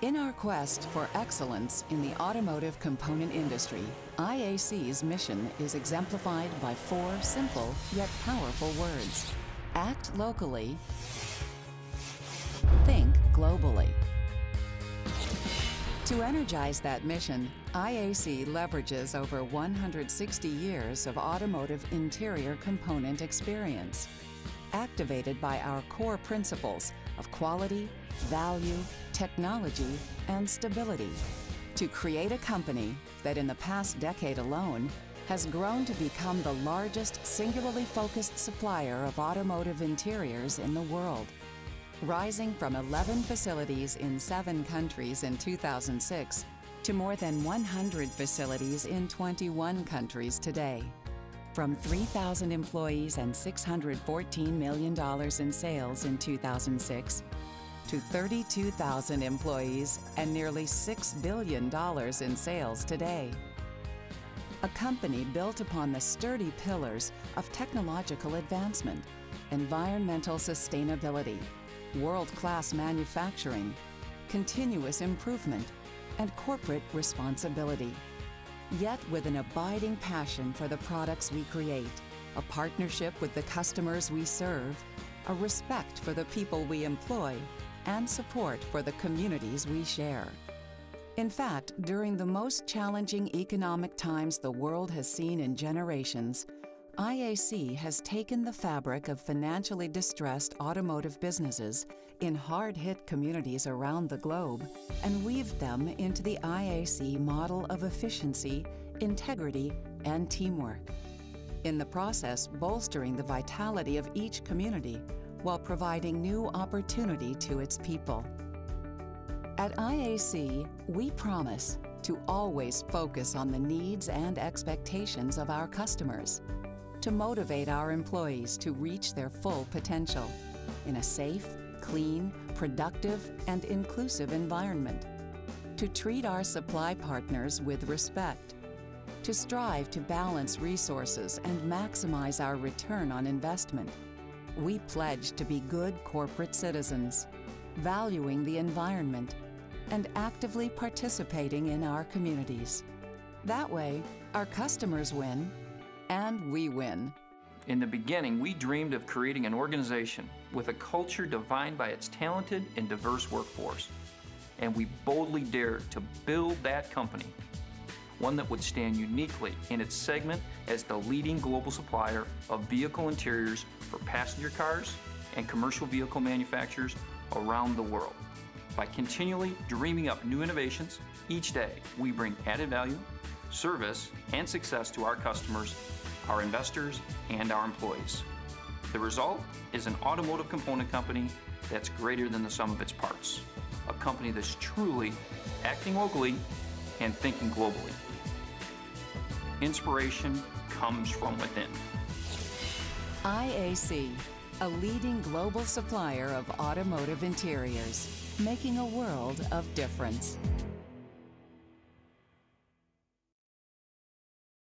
In our quest for excellence in the automotive component industry, IAC's mission is exemplified by four simple yet powerful words. Act locally, think globally. To energize that mission, IAC leverages over 160 years of automotive interior component experience, activated by our core principles of quality, value, technology, and stability, to create a company that in the past decade alone has grown to become the largest singularly focused supplier of automotive interiors in the world. Rising from 11 facilities in 7 countries in 2006 to more than 100 facilities in 21 countries today. From 3,000 employees and $614 million in sales in 2006 to 32,000 employees and nearly $6 billion in sales today. A company built upon the sturdy pillars of technological advancement, environmental sustainability, world-class manufacturing, continuous improvement, and corporate responsibility. Yet with an abiding passion for the products we create, a partnership with the customers we serve, a respect for the people we employ, and support for the communities we share. In fact, during the most challenging economic times the world has seen in generations, IAC has taken the fabric of financially distressed automotive businesses in hard-hit communities around the globe and weaved them into the IAC model of efficiency, integrity, and teamwork. In the process, bolstering the vitality of each community while providing new opportunity to its people. At IAC, we promise to always focus on the needs and expectations of our customers, to motivate our employees to reach their full potential in a safe, clean, productive, and inclusive environment, to treat our supply partners with respect, to strive to balance resources and maximize our return on investment. We pledge to be good corporate citizens, valuing the environment, and actively participating in our communities. That way, our customers win, and we win. In the beginning, we dreamed of creating an organization with a culture defined by its talented and diverse workforce. And we boldly dared to build that company, one that would stand uniquely in its segment as the leading global supplier of vehicle interiors for passenger cars and commercial vehicle manufacturers around the world. By continually dreaming up new innovations, each day we bring added value, service, and success to our customers, our investors, and our employees. The result is an automotive component company that's greater than the sum of its parts, a company that's truly acting locally and thinking globally. Inspiration comes from within. IAC, a leading global supplier of automotive interiors, making a world of difference.